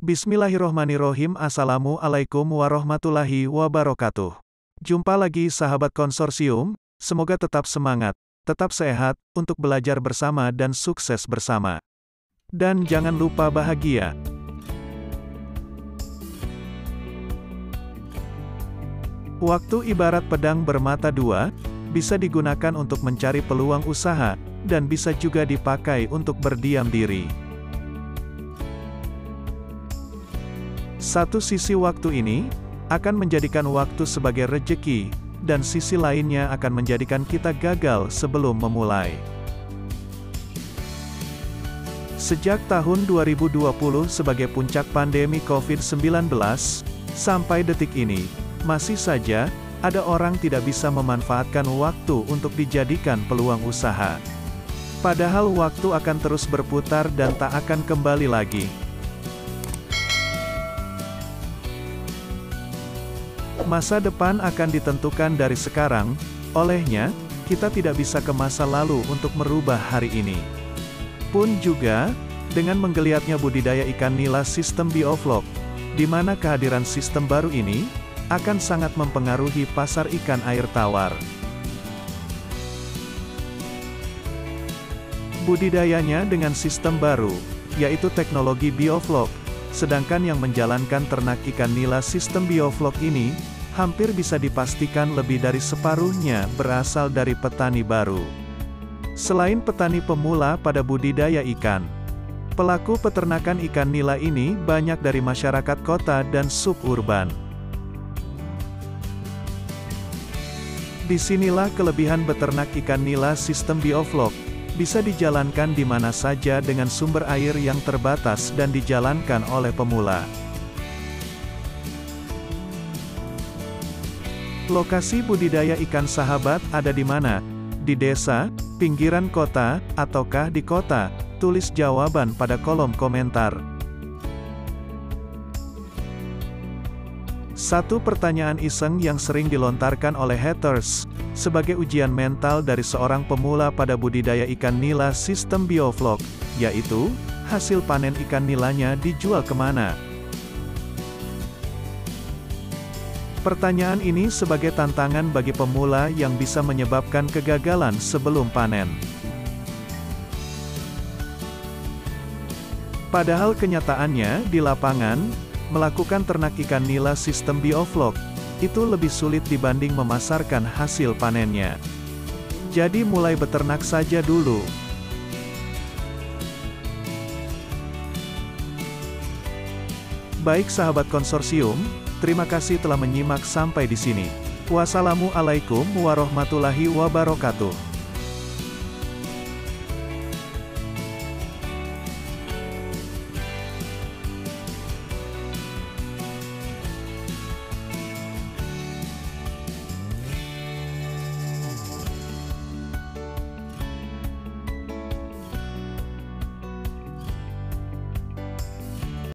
Bismillahirrohmanirrohim. Assalamualaikum warahmatullahi wabarakatuh. Jumpa lagi sahabat konsorsium, semoga tetap semangat, tetap sehat, untuk belajar bersama dan sukses bersama. Dan jangan lupa bahagia. Waktu ibarat pedang bermata dua, bisa digunakan untuk mencari peluang usaha, dan bisa juga dipakai untuk berdiam diri. Satu sisi waktu ini akan menjadikan waktu sebagai rejeki, dan sisi lainnya akan menjadikan kita gagal sebelum memulai. Sejak tahun 2020 sebagai puncak pandemi COVID-19, sampai detik ini, masih saja ada orang tidak bisa memanfaatkan waktu untuk dijadikan peluang usaha. Padahal waktu akan terus berputar dan tak akan kembali lagi. Masa depan akan ditentukan dari sekarang, olehnya, kita tidak bisa ke masa lalu untuk merubah hari ini. Pun juga, dengan menggeliatnya budidaya ikan nila sistem bioflok, di mana kehadiran sistem baru ini akan sangat mempengaruhi pasar ikan air tawar. Budidayanya dengan sistem baru, yaitu teknologi bioflok, sedangkan yang menjalankan ternak ikan nila sistem bioflok ini, hampir bisa dipastikan lebih dari separuhnya berasal dari petani baru. Selain petani pemula pada budidaya ikan, pelaku peternakan ikan nila ini banyak dari masyarakat kota dan suburban. Disinilah kelebihan beternak ikan nila sistem bioflok, bisa dijalankan di mana saja dengan sumber air yang terbatas dan dijalankan oleh pemula. Lokasi budidaya ikan sahabat ada di mana? Di desa, pinggiran kota, ataukah di kota? Tulis jawaban pada kolom komentar. Satu pertanyaan iseng yang sering dilontarkan oleh haters, sebagai ujian mental dari seorang pemula pada budidaya ikan nila sistem bioflok, yaitu, hasil panen ikan nilanya dijual kemana? Pertanyaan ini sebagai tantangan bagi pemula yang bisa menyebabkan kegagalan sebelum panen. Padahal kenyataannya di lapangan, melakukan ternak ikan nila sistem bioflok, itu lebih sulit dibanding memasarkan hasil panennya. Jadi mulai beternak saja dulu. Baik sahabat konsorsium, terima kasih telah menyimak sampai di sini. Wassalamualaikum warahmatullahi wabarakatuh.